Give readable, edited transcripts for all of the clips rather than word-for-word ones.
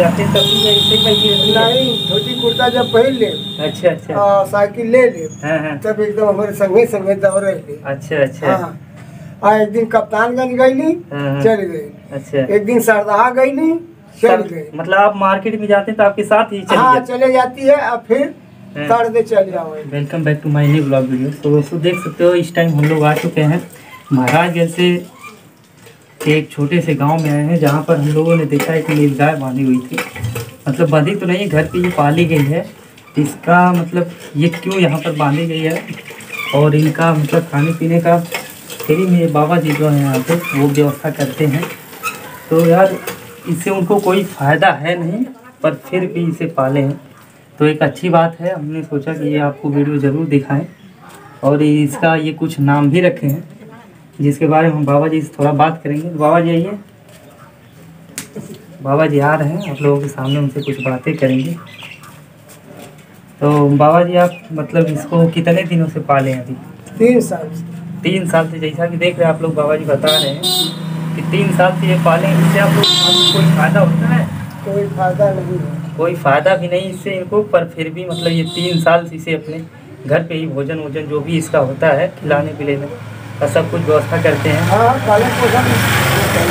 जाते तब नहीं, धोती कुर्ता जब पहन ले, अच्छा अच्छा, साइकिल ले ले, तब एकदम हमारे संगे संगे दौड़ रहे। अच्छा अच्छा, एक दिन कप्तानगंज गयी चल गयी, अच्छा, एक दिन सरदाहा गयी चल गयी। मतलब आप मार्केट में जाते तो आपके साथ ही चले जाती है और फिर तारदे चल जाओ। Welcome back to my new blog video. तो दोस्तों देख सकते हो इस टाइम हम लोग आ चुके हैं महाराजगंज से एक छोटे से गांव में आए हैं, जहां पर हम लोगों ने देखा एक नीलगाय बांधी हुई थी। मतलब बांधी तो नहीं, घर पे ये पाली गई है। इसका मतलब ये क्यों यहाँ पर बांधी गई है और इनका मतलब खाने पीने का फ्री में बाबा जी जो है यहाँ पर वो व्यवस्था करते हैं। तो यार इससे उनको कोई फ़ायदा है नहीं, पर फिर भी इसे पाले हैं तो एक अच्छी बात है। हमने सोचा कि ये आपको वीडियो ज़रूर दिखाएं और इसका ये कुछ नाम भी रखे हैं जिसके बारे में हम बाबा जी से थोड़ा बात करेंगे। बाबा जी आइए, बाबा जी आ रहे हैं आप लोगों के सामने, उनसे कुछ बातें करेंगे। तो बाबा जी आप मतलब इसको कितने दिनों से पाले हैं? अभी 3 साल। 3 साल से, जैसा कि देख रहे हैं आप लोग, बाबा जी बता रहे हैं कि 3 साल से ये पाले। इससे आप लोग कोई फ़ायदा होता है? कोई फ़ायदा नहीं है, कोई फ़ायदा भी नहीं इससे इनको, पर फिर भी मतलब ये 3 साल से इसे अपने घर पे ही भोजन वोजन जो भी इसका होता है खिलाने पिलाने का सब कुछ व्यवस्था करते हैं। हाँ, पालन पोषण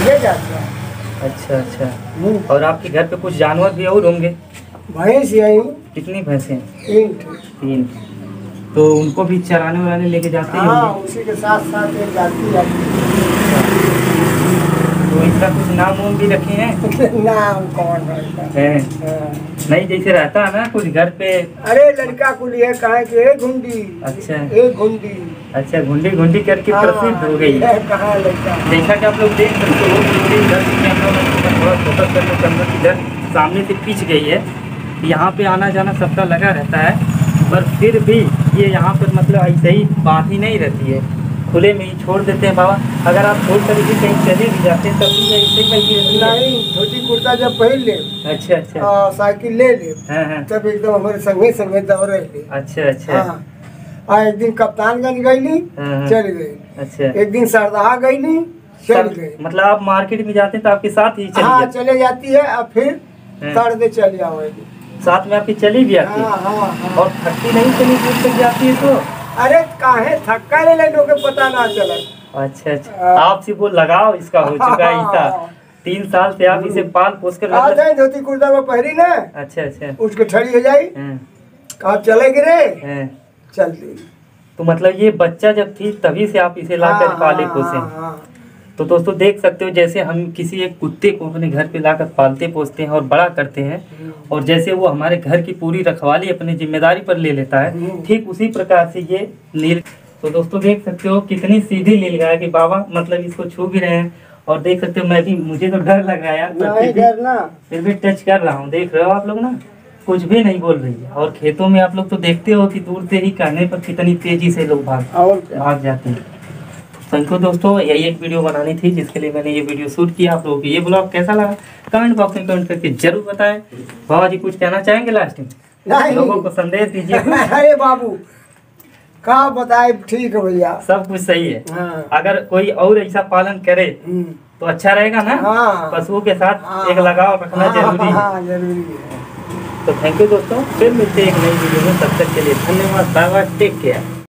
किया जाता है। अच्छा अच्छा, और आपके घर पे कुछ जानवर भी और होंगे? भैंस आई। कितनी भैंसें? 3। तो उनको भी चराने वराने लेके जाते हैं? हाँ, उसी के साथ साथ एक जाती है। तो इसका कुछ नाम वाम भी रखे हैं? नाम कौन है? नहीं, जैसे रहता है ना कुछ घर पे। अरे लड़का को लिए कहा कि ए घुंडी। अच्छा, ए घुंडी। अच्छा, घुंडी घुंडी करके प्रसिद्ध हो गई है। कहा लड़का, जैसा कि आप लोग देख सकते हो थोड़ा फोकस करके चंद्र इधर सामने से खींच गई है। यहाँ पे आना जाना सबका लगा रहता है, पर फिर भी ये यहाँ पर मतलब ऐसे ही बात ही नहीं रहती है, खुले में ही छोड़ देते हैं। बाबा अगर आप छोड़ करके कहीं चले भी जाते हैं तब भी ऐसे ही? नहीं, धोती कुर्ता जब पहन ले, अच्छा अच्छा, साइकिल ले ले, तब एकदम हमारे संगे संगे दौड़ रहे। अच्छा अच्छा, एक दिन कप्तानगंज गयी चल गयी, अच्छा, एक दिन सरदाहा गयी चल गयी। मतलब आप मार्केट में जाते तो आपके साथ ही चले जाती है और फिर तारदे चल जाओगी, साथ में आपकी चली भी आती है। और थकती नहीं चली दूर तक जाती है तो? अरे काहे थक्का ले लेने को पता ना चला। अच्छा अच्छा, आपसे वो लगाव इसका हो चुका ही था। 3 साल से आप इसे पाल पोस कर आ जाए, धोती कुर्ता में पहरी ना, अच्छा अच्छा, उसको ठड़ी हो जाए, कहा चले गिरे चल दी। तो मतलब ये बच्चा जब थी तभी से आप इसे लाकर पाले पोसे। तो दोस्तों देख सकते हो जैसे हम किसी एक कुत्ते को अपने घर पे लाकर पालते पोसते हैं और बड़ा करते हैं, और जैसे वो हमारे घर की पूरी रखवाली अपनी जिम्मेदारी पर ले लेता है, ठीक उसी प्रकार से ये नील। तो दोस्तों देख सकते हो कितनी सीधी नीलगाय कि बाबा मतलब इसको छू भी रहे हैं, और देख सकते हो मैं भी, मुझे तो डर लग रहा है यार, फिर भी टच कर रहा हूँ। देख रहे हो आप लोग ना, कुछ भी नहीं बोल रही है। और खेतों में आप लोग तो देखते हो कि दूर से ही कहने पर कितनी तेजी से लोग भाग जाते हैं। थैंक यू दोस्तों, यही एक वीडियो बनानी थी जिसके लिए मैंने ये वीडियो शूट किया। आप लोगों को ये ब्लॉग कैसा लगा कमेंट बॉक्स में कमेंट करके जरूर बताएं। बाबा जी कुछ कहना चाहेंगे लास्ट में, लोगों को संदेश दीजिए। अरे बाबू कहाँ बताए, ठीक है भैया, सब कुछ सही है। हाँ। अगर कोई और ऐसा पालन करे तो अच्छा रहेगा ना। हाँ। पशुओं के साथ एक लगाव रखना जरूरी है। तो थैंक यू दोस्तों, फिर मिलते हैं एक नई वीडियो में, तब तक के लिए धन्यवाद, बाय बाय, टेक केयर।